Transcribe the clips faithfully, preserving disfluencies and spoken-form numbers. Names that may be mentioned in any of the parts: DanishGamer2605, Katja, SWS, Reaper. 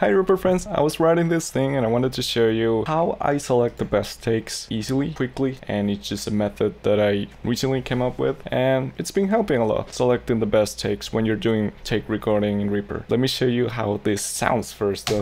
Hi Reaper friends, I was writing this thing and I wanted to show you how I select the best takes easily, quickly, and it's just a method that I recently came up with and it's been helping a lot, selecting the best takes when you're doing take recording in Reaper. Let me show you how this sounds first though.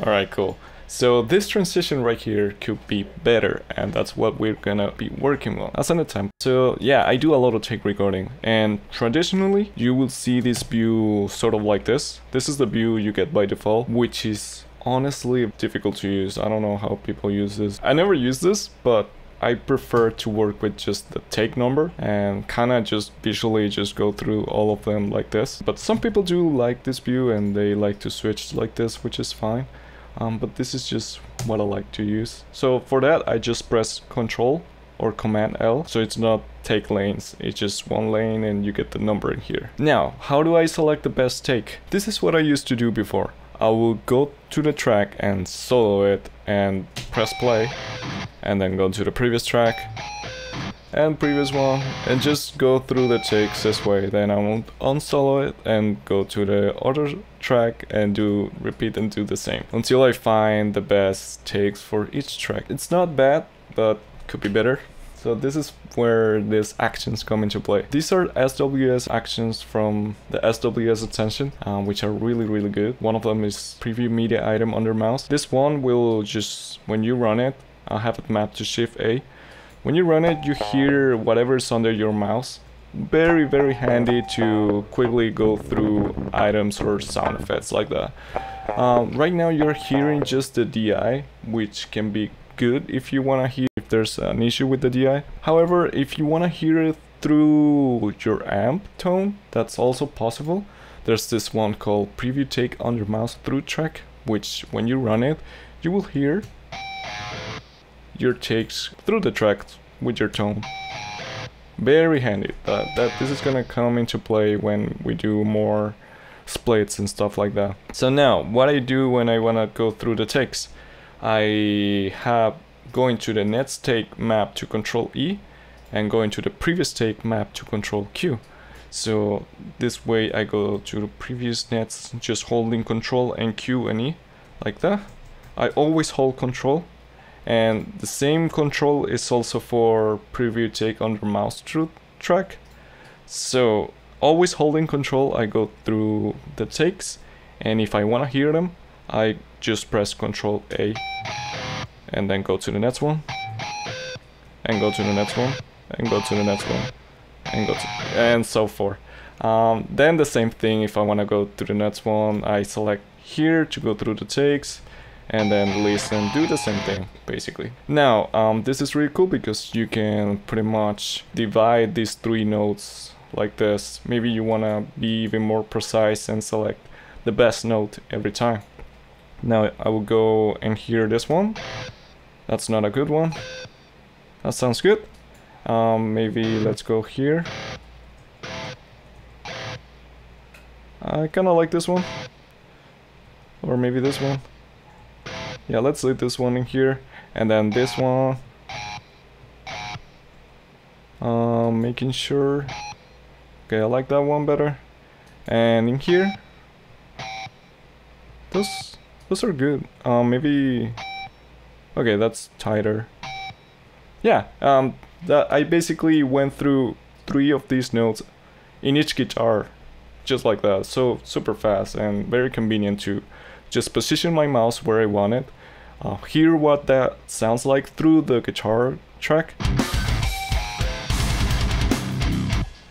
Alright, cool. So this transition right here could be better, and that's what we're gonna be working on as an attempt. So yeah, I do a lot of take recording, and traditionally you will see this view sort of like this. This is the view you get by default, which is honestly difficult to use. I don't know how people use this. I never use this, but I prefer to work with just the take number and kind of just visually just go through all of them like this. But some people do like this view and they like to switch like this, which is fine. Um, but this is just what I like to use. So for that, I just press Control or Command L. So it's not take lanes, it's just one lane and you get the number in here. Now, how do I select the best take? This is what I used to do before. I will go to the track and solo it and press play, and then go to the previous track and previous one and just go through the takes this way. Then I won't unsolo it and go to the other track and do repeat and do the same until I find the best takes for each track. It's not bad, but could be better. So this is where these actions come into play. These are S W S actions from the S W S extension, um, which are really, really good. One of them is preview media item under mouse. This one will just, when you run it, I have it mapped to Shift A. When you run it, you hear whatever is under your mouse. Very, very handy to quickly go through items or sound effects like that. Um, right now you're hearing just the D I, which can be good if you want to hear if there's an issue with the D I. However, if you want to hear it through your amp tone, that's also possible. There's this one called preview take under mouse through track, which when you run it, you will hear your takes through the track with your tone. Very handy. That, that this is gonna come into play when we do more splits and stuff like that. So now, what I do when I wanna go through the takes, I have going to the next take map to Control E, and going to the previous take map to Control Q. So this way I go to the previous nets, just holding Control and Q and E, like that. I always hold Control. And the same Control is also for preview take under mouse through track. So always holding Control, I go through the takes, and if I want to hear them, I just press Control A and then go to the next one and go to the next one and go to the next one and go to, and so forth. Um, then the same thing, if I want to go to the next one, I select here to go through the takes, and then listen, do the same thing, basically. Now, um, this is really cool because you can pretty much divide these three notes like this. Maybe you wanna be even more precise and select the best note every time. Now, I will go and hear this one. That's not a good one. That sounds good. Um, maybe let's go here. I kinda like this one. Or maybe this one. Yeah, let's leave this one in here, and then this one. Um, making sure. Okay, I like that one better. And in here. Those, those are good. Um, maybe. Okay, that's tighter. Yeah. Um, that I basically went through three of these notes in each guitar, just like that. So super fast and very convenient to just position my mouse where I want it. Uh, hear what that sounds like through the guitar track.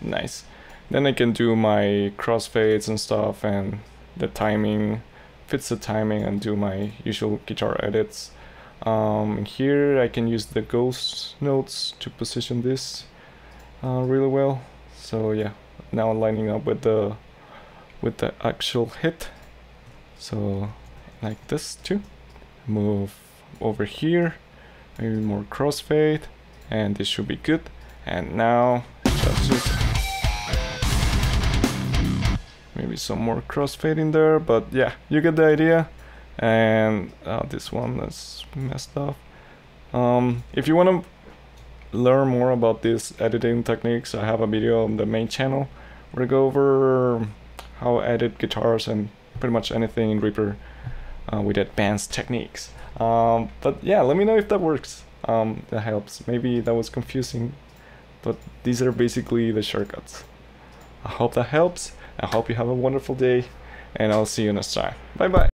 Nice. Then I can do my crossfades and stuff, and the timing fits the timing, and do my usual guitar edits. Um, here I can use the ghost notes to position this uh, really well. So yeah, now I'm lining up with the with the actual hit. So like this too. Move over here, maybe more crossfade, and this should be good. And now that's just maybe some more crossfade in there, but yeah, you get the idea. And uh, this one is messed up. Um, if you want to learn more about these editing techniques, I have a video on the main channel where I go over how I edit guitars and pretty much anything in Reaper uh, with advanced techniques. Um, but yeah, let me know if that works. Um, that helps. Maybe that was confusing, but these are basically the shortcuts. I hope that helps. I hope you have a wonderful day, and I'll see you next time. Bye bye.